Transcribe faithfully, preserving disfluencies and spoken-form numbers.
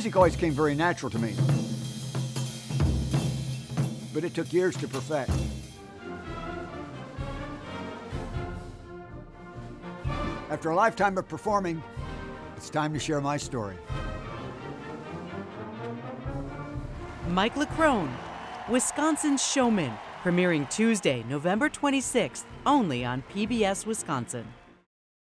Music always came very natural to me, but it took years to perfect. After a lifetime of performing, it's time to share my story. Mike Leckrone, Wisconsin's Showman, premiering Tuesday, November twenty-sixth, only on P B S Wisconsin.